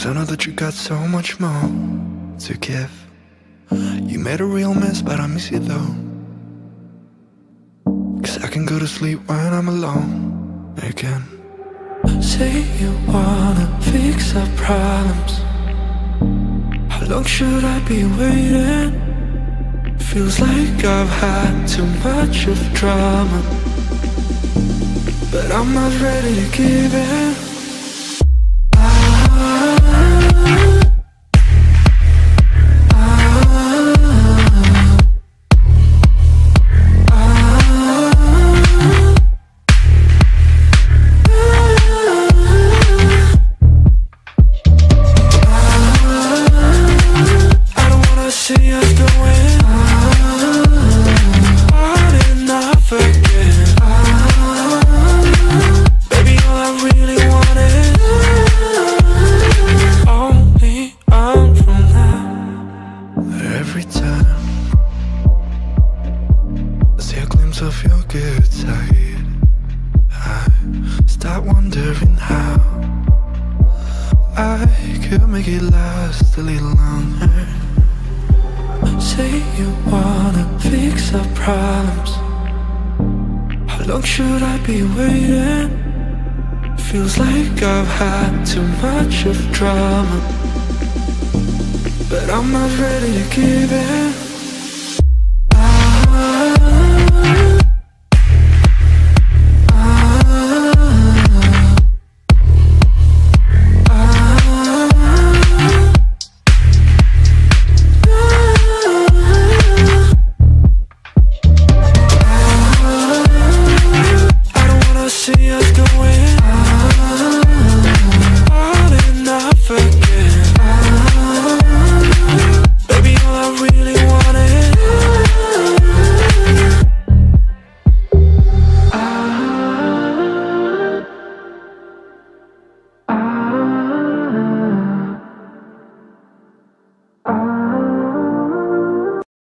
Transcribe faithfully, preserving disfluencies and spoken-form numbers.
Cause I know that you got so much more to give. You made a real mess, but I miss you though. Cause I can go to sleep when I'm alone again. Say you wanna fix our problems. How long should I be waiting? Feels like I've had too much of drama, but I'm not ready to give in. Much of drama, but I'm not ready to give in.